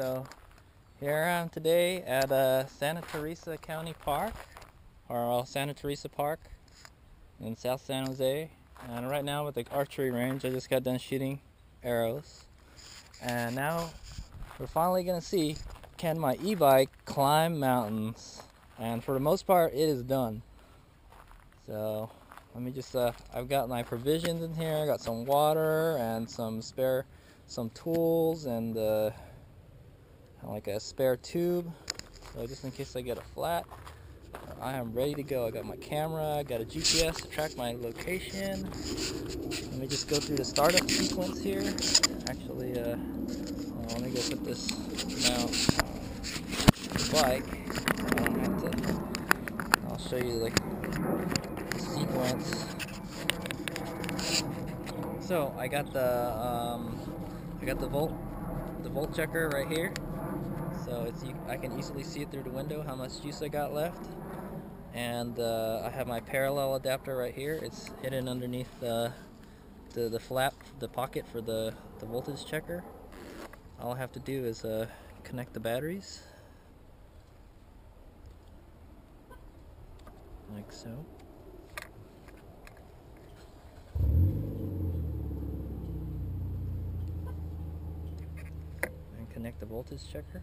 So here I am today at Santa Teresa County Park, or Santa Teresa Park in South San Jose. And right now with the archery range, I just got done shooting arrows. And now we're finally gonna see, can my e-bike climb mountains? And for the most part, it is done. So let me just, I've got my provisions in here. I got some water and some tools and like a spare tube, so just in case I get a flat, I am ready to go. I got my camera, I got a GPS to track my location. Let me just go through the startup sequence here. Actually, let me go put this mount on the bike. I don't have to, I'll show you like the sequence. So I got the volt checker right here. So I can easily see it through the window how much juice I got left. And I have my parallel adapter right here. It's hidden underneath the flap, the pocket for the voltage checker. All I have to do is connect the batteries. Like so. And connect the voltage checker.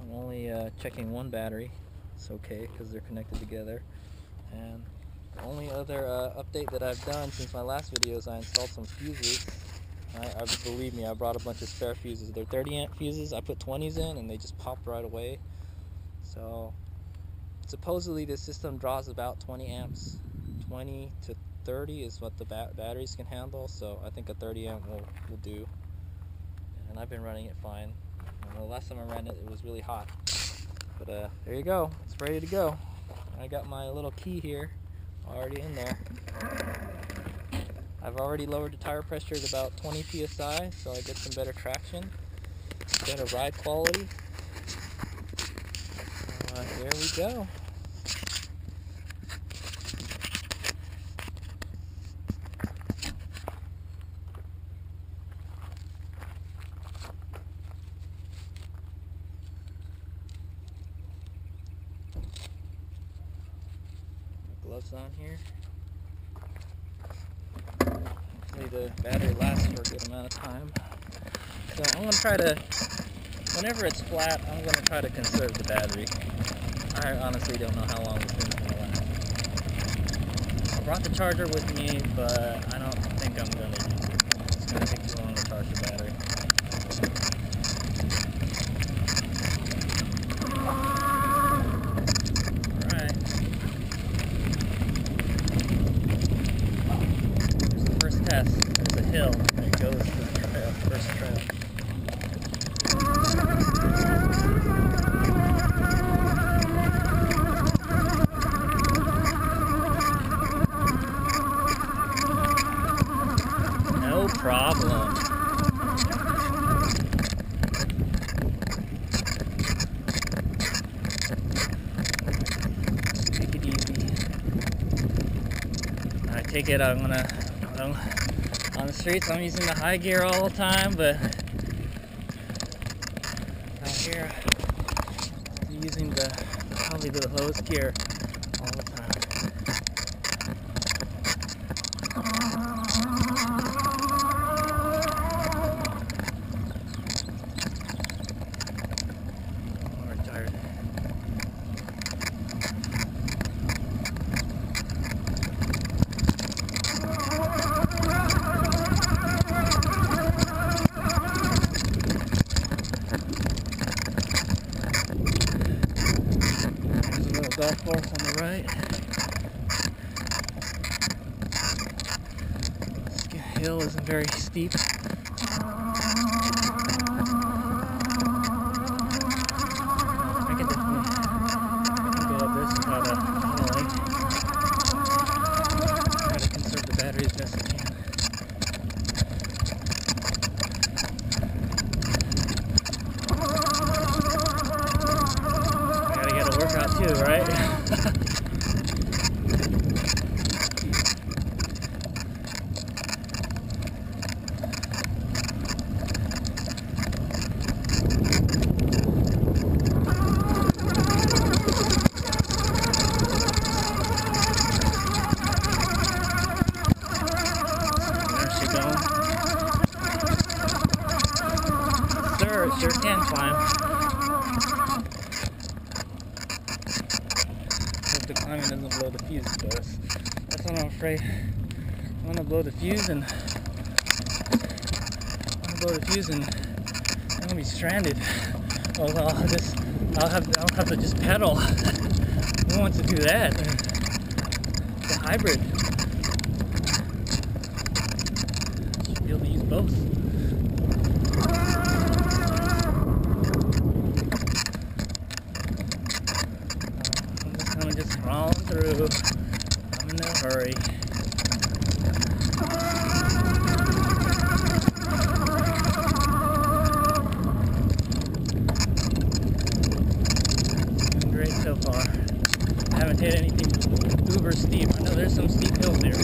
I'm only checking one battery. It's okay because they're connected together. And the only other update that I've done since my last video is I installed some fuses. Believe me, I brought a bunch of spare fuses. They're 30 amp fuses. I put 20s in and they just popped right away. So supposedly this system draws about 20 amps. 20 to 30 is what the batteries can handle. So I think a 30 amp will do. And I've been running it fine. Well, last time I ran it, it was really hot. But there you go. It's ready to go. I got my little key here already in there. I've already lowered the tire pressure to about 20 psi, so I get some better traction, better ride quality. There we go. Gloves on here. Hopefully the battery lasts for a good amount of time. So I'm going to try to, whenever it's flat, I'm going to try to conserve the battery. I honestly don't know how long this thing's going to last. I brought the charger with me, but I don't think I'm going to use it. It's going to take too long to charge the battery. There's a hill that goes to the trail, first trail. No problem. Take it easy. I take it, I'm gonna... on the streets, I'm using the high gear all the time, but out here, I'm using probably the lowest gear all the time. I'm retired. Golf course on the right. This hill isn't very steep. I can definitely go up this without a penalty. Try to conserve the battery as best I can. Too, right? climb. Hope the climbing doesn't blow the fuse, because that's what I'm afraid. I'm gonna blow the fuse and I'm gonna be stranded. Oh well, I'll have to just pedal. Who wants to do that? It's a hybrid. You should be able to use both. Through. I'm in no hurry. Doing great so far. I haven't hit anything uber steep. I know there's some steep hills there.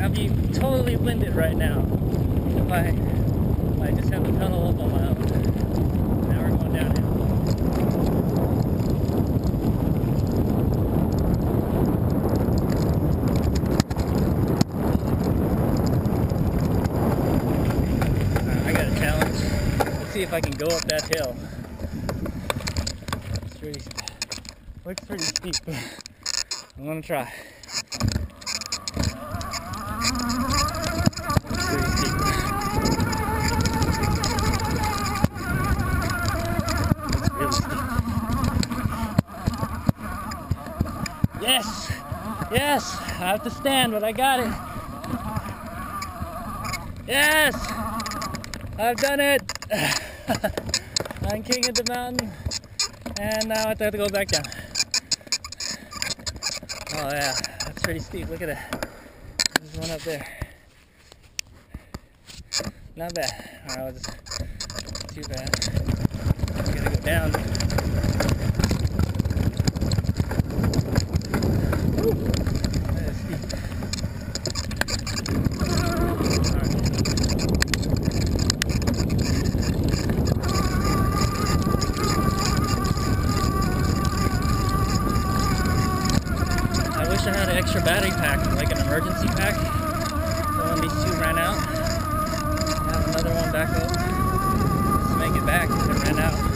I'd be totally winded right now if I just have a tunnel up on my own. Now we're going downhill. I got a challenge. Let's see if I can go up that hill. It's pretty, looks pretty steep. I'm gonna try. Yes! Yes! I have to stand, but I got it! Yes! I've done it! I'm king of the mountain, and now I have to go back down. Oh yeah, that's pretty steep, look at that. There's one up there. Not bad. Alright, I'll just... too bad. I'm gonna go down. I had an extra battery pack, like an emergency pack. So when these two ran out, I have another one back up. Let's make it back because it ran out.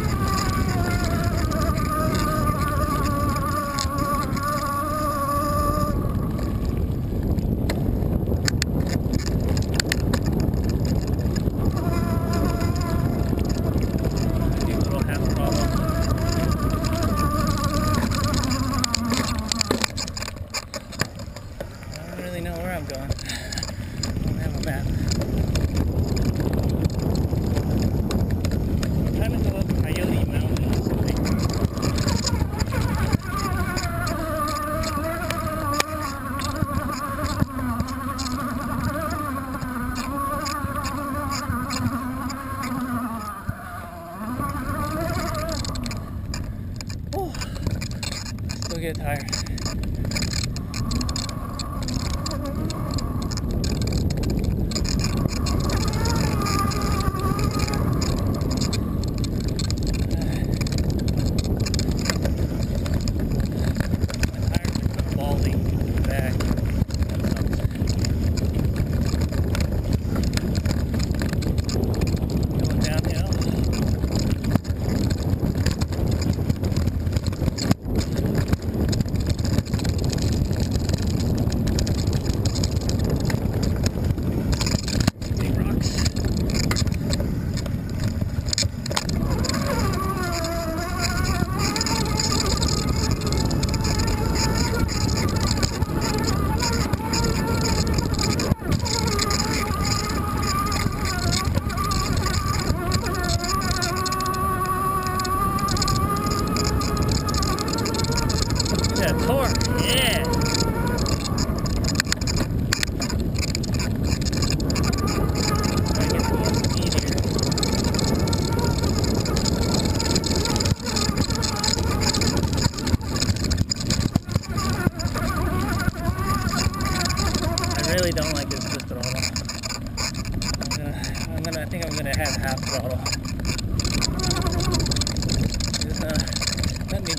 Get tired.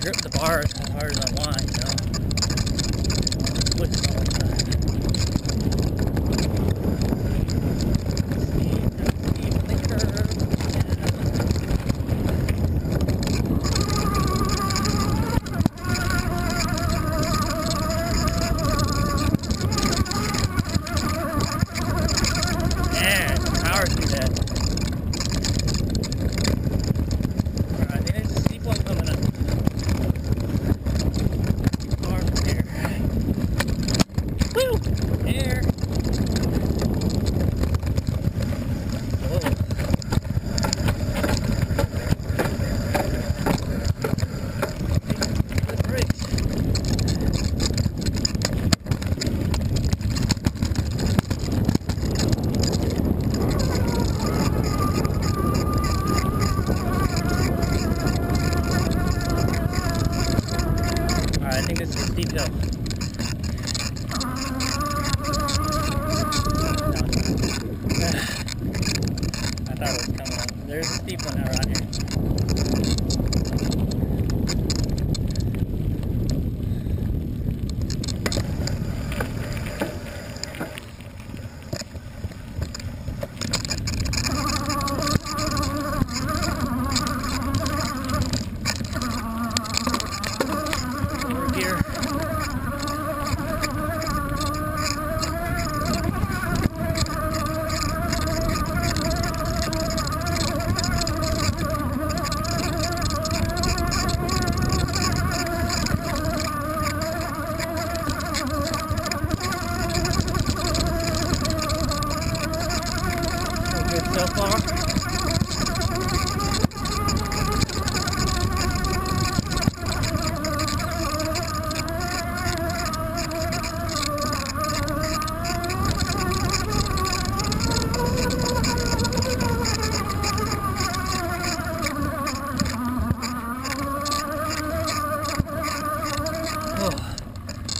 grip the bars as hard as I want, you know. Pushing all the time. Man, power through that. Climb. There's the steep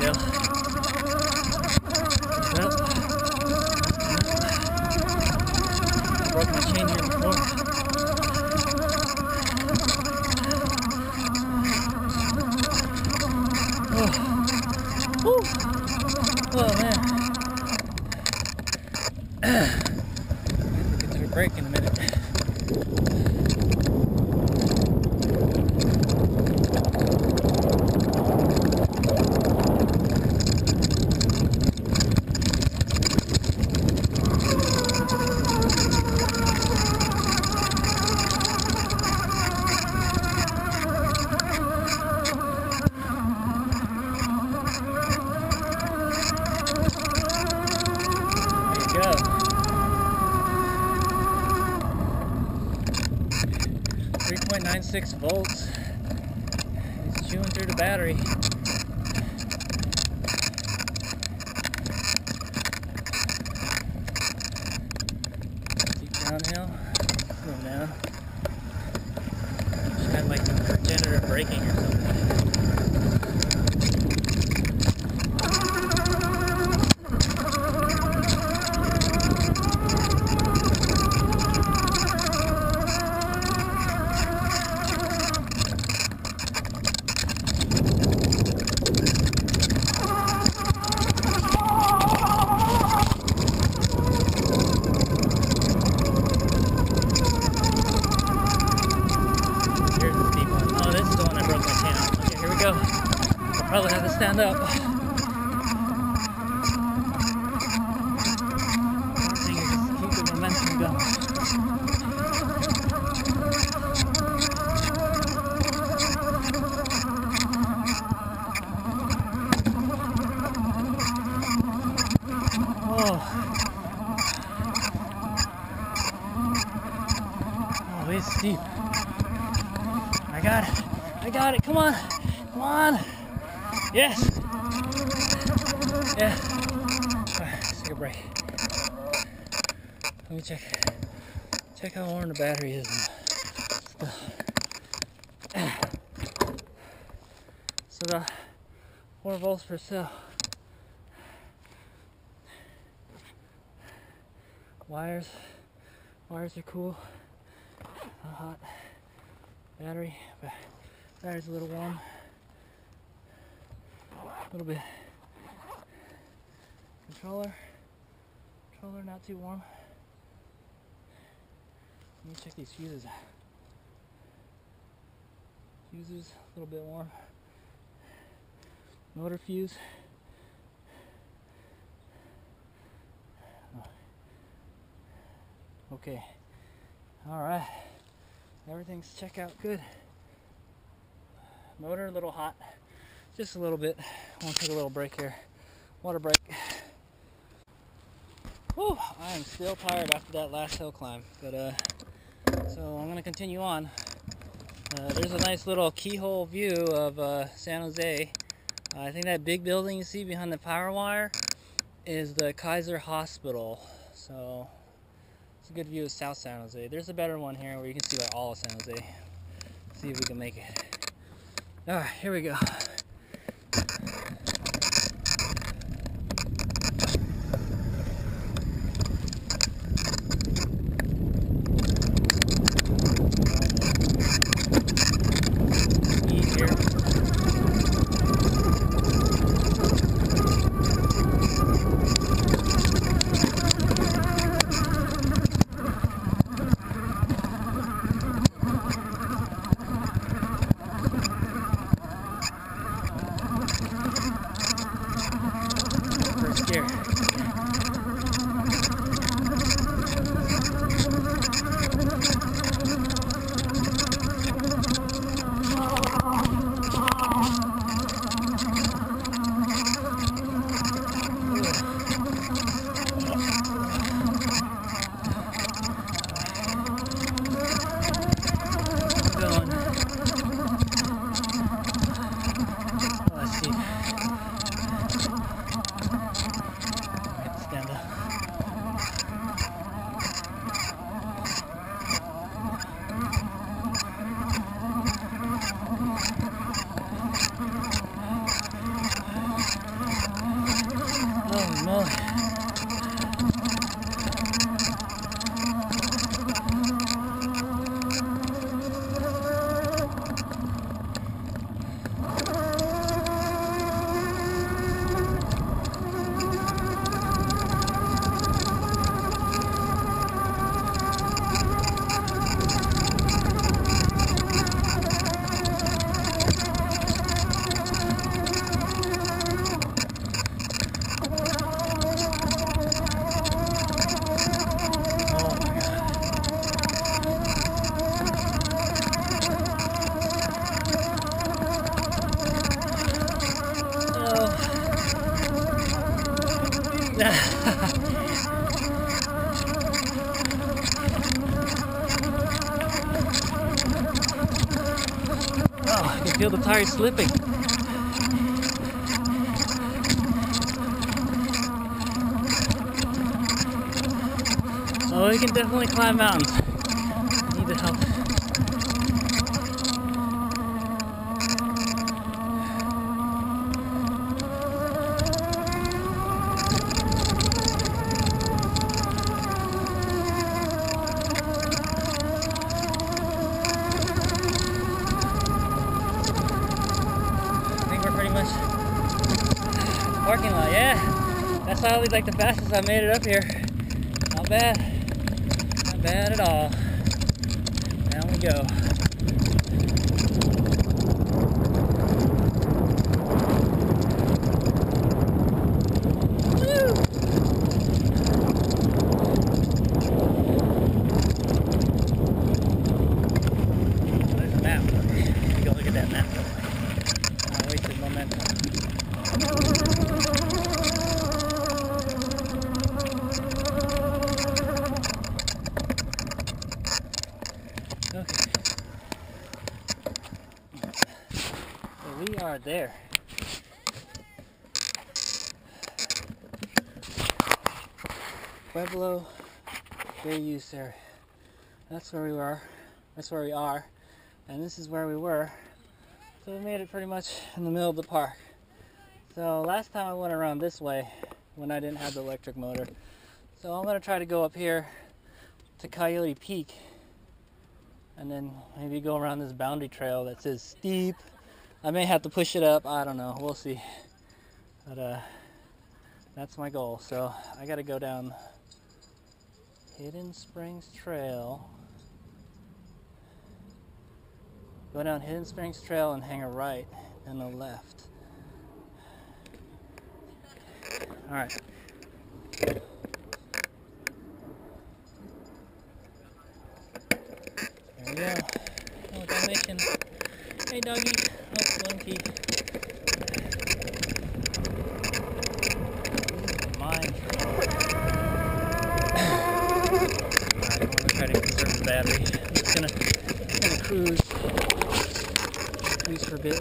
hill. Well, I broke my chain here before. Break in a minute. Six volts. It's chewing through the battery. Deep downhill. Slow down. Just had like regenerative braking or something. Probably have to stand up. Keep the momentum going. Oh, it's steep. God. I got it. Come on. Come on. Yes. Yeah. All right, let's take a break. Let me check how worn the battery is and stuff. So the 4 volts per cell. Wires are cool. Not hot. Battery, but battery's a little warm. A little bit. Controller not too warm. Let me check these fuses. Fuses a little bit warm. Motor fuse. Okay. All right. Everything's check out good. Motor a little hot, just a little bit. I want to take a little break here. Water break. Whew, I am still tired after that last hill climb, but so I'm gonna continue on. There's a nice little keyhole view of San Jose. I think that big building you see behind the power wire is the Kaiser Hospital. So it's a good view of South San Jose. There's a better one here where you can see like all of San Jose. See if we can make it. All right, here we go. Feel the tire slipping. Oh, you can definitely climb mountains. Need the help. Parking lot, yeah. That's probably like the fastest I made it up here. Not bad. Not bad at all. Down we go. Okay. we are there. Pueblo de User. That's where we were. That's where we are. And this is where we were. So we made it pretty much in the middle of the park. So last time I went around this way when I didn't have the electric motor. So I'm going to try to go up here to Coyote Peak and then maybe go around this boundary trail that says steep. I may have to push it up. I don't know. We'll see. But that's my goal. So I got to go down Hidden Springs Trail. Go down Hidden Springs Trail and hang a right and a left. All right. There we go. Oh, I'm making. Hey, doggy. Oh, monkey. This is mine. All right, I'm gonna try to conserve the battery. I'm just gonna cruise for a bit.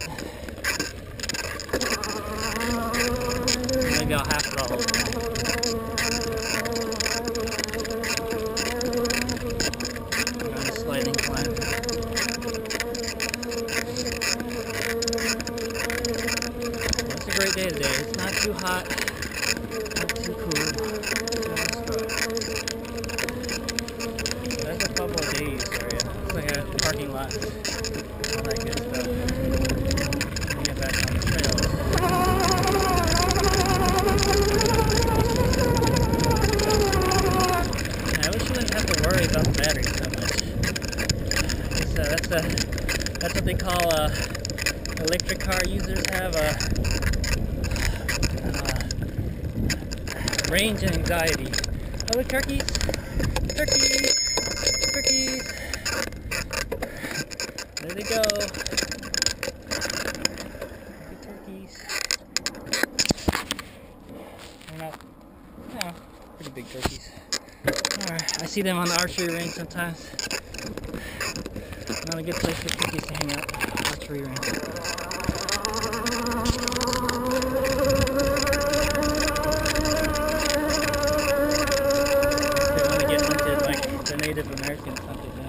Maybe I'll have it all over. On a sliding climb. It's a great day today. It's not too hot, not too cool. That's a couple of days area. It's like a parking lot. All that good stuff. We'll get back on the trail. That's what they call electric car users have range and anxiety. Oh, look, turkeys! Turkeys! Turkeys! There they go. The turkeys. They're not, no, pretty big turkeys. Alright, I see them on the archery range sometimes. Not a good place for turkeys to hang out. Archery range. They want to get hunted like the Native Americans hunted them.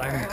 there.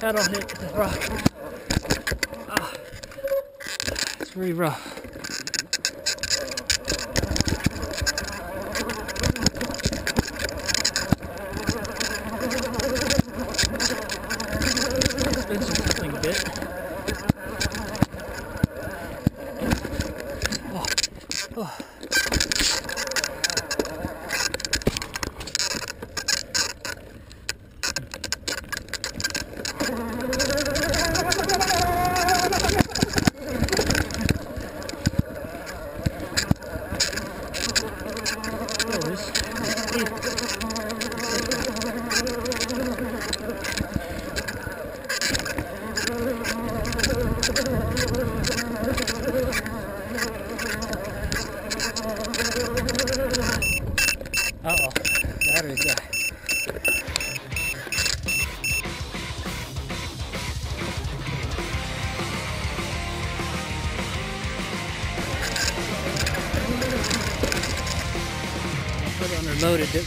I don't hit the rock. Oh, it's really rough. Loaded it. Okay.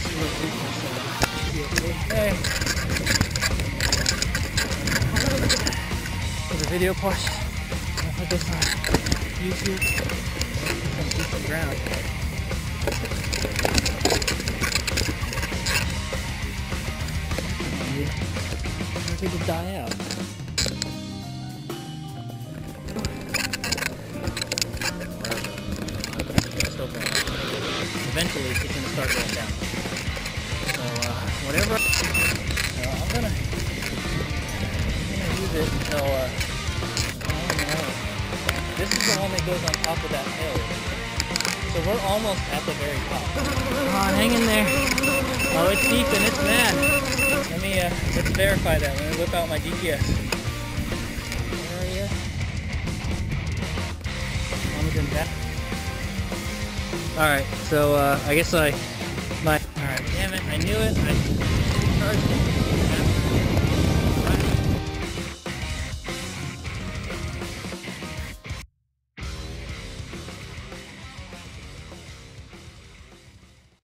For the video part, I'll put this on YouTube and keep the ground. Yeah. People die out. Eventually it's going to start going down. So whatever, I'm gonna use it until I don't know. This is the one that goes on top of that hill. So we're almost at the very top. Come on, hang in there. Oh, it's deep and it's mad. Let me let's verify that. Let me whip out my GPS. Where are you? Mom's in that. Alright, so I guess alright, damn it, I knew it.